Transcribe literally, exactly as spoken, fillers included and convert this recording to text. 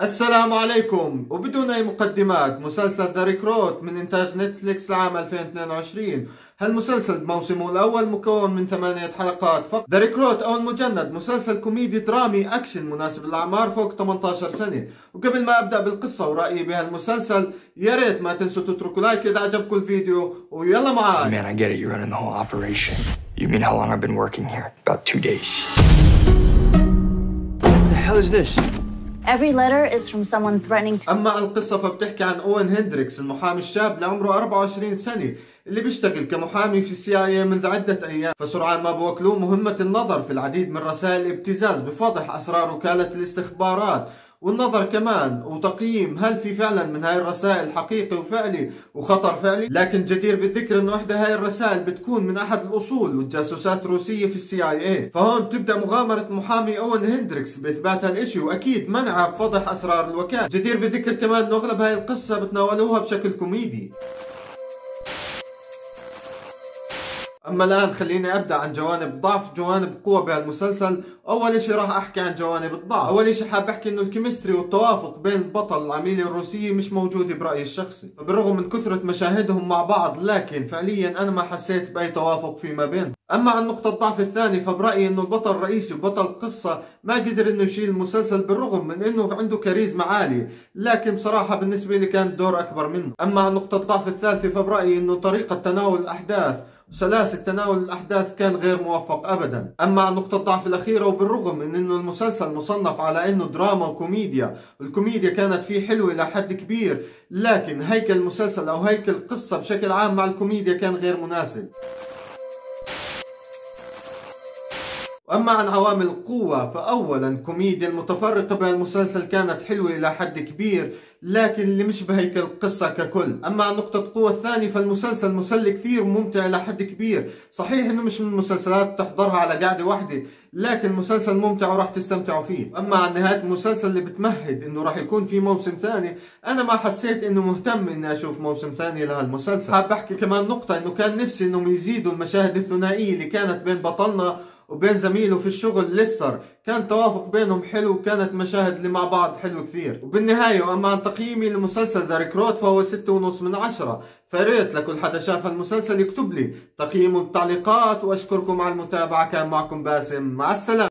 السلام عليكم. وبدون أي مقدمات، مسلسل ذا ريكروت من إنتاج نتفليكس لعام ألفين واثنين وعشرين. هالمسلسل بموسمه الأول مكون من ثمانية حلقات فقط. ذا ريكروت أو المجند مسلسل كوميدي درامي أكشن مناسب للأعمار فوق ثمانية عشر سنة. وقبل ما أبدأ بالقصة ورأيي بهالمسلسل، يا ريت ما تنسوا تتركوا لايك إذا عجبكم الفيديو، ويلا معاي. Man, I get it. You're running the whole operation. You mean how long I've been working here? About two days. What the hell is this? Every letter is from someone threatening to... أما القصة فبتحكي عن أوين هندريكس، المحامي الشاب اللي عمره أربعة وعشرين سنة، اللي بيشتغل كمحامي في السي آي إيه منذ عدة أيام. فسرعان ما بوكلوه مهمة النظر في العديد من رسائل الابتزاز بفضح أسرار وكالة الاستخبارات، والنظر كمان وتقييم هل في فعلا من هاي الرسائل حقيقي وفعلي وخطر فعلي. لكن جدير بالذكر انه احدى هاي الرسائل بتكون من احد الاصول والجاسوسات الروسيه في السي آي إيه. فهون بتبدا مغامره محامي اون هندريكس باثبات هالشيء، واكيد منعها بفضح اسرار الوكاله. جدير بالذكر كمان انه اغلب هاي القصه بتناولوها بشكل كوميدي. اما الان خليني ابدا عن جوانب ضعف جوانب قوه بهالمسلسل. اول شيء راح احكي عن جوانب الضعف. اول شيء حاب احكي انه الكيمستري والتوافق بين البطل والعميله الروسيه مش موجوده برايي الشخصي، فبالرغم من كثره مشاهدهم مع بعض لكن فعليا انا ما حسيت باي توافق فيما بينهم. اما عن نقطه الضعف الثانيه فبرايي انه البطل الرئيسي وبطل القصه ما قدر انه يشيل المسلسل بالرغم من انه عنده كاريزما عاليه، لكن بصراحه بالنسبه لي كان الدور اكبر منه. اما عن نقطه الضعف الثالثه فبرايي انه طريقه تناول الاحداث سلاسة تناول الأحداث كان غير موفق أبدا. أما عن نقطة الضعف الأخيرة، وبالرغم من أنه المسلسل مصنف على أنه دراما وكوميديا، والكوميديا كانت فيه حلوة لحد كبير، لكن هيكل المسلسل أو هيكل القصة بشكل عام مع الكوميديا كان غير مناسب. أما عن عوامل القوة فأولا الكوميديا المتفرقة بهالمسلسل كانت حلوة إلى حد كبير، لكن اللي مش بهيكل القصة ككل. أما عن نقطة القوة الثانية فالمسلسل مسلي كثير وممتع إلى حد كبير. صحيح إنه مش من المسلسلات تحضرها على قاعدة واحدة، لكن المسلسل ممتع وراح تستمتعوا فيه. أما عن نهاية المسلسل اللي بتمهد إنه راح يكون في موسم ثاني، أنا ما حسيت إنه مهتم إني أشوف موسم ثاني لهالمسلسل. حاب أحكي كمان نقطة إنه كان نفسي إنهم يزيدوا المشاهد الثنائية اللي كانت بين بطلنا وبين زميله في الشغل ليستر، كان توافق بينهم حلو وكانت مشاهد اللي مع بعض حلو كثير. وبالنهاية وأما عن تقييمي لمسلسل ذا ريكروت فهو ستة ونص من عشرة. فريت لكل حدا شاف المسلسل يكتب لي تقييمه بالتعليقات، وأشكركم على المتابعة. كان معكم باسم، مع السلامة.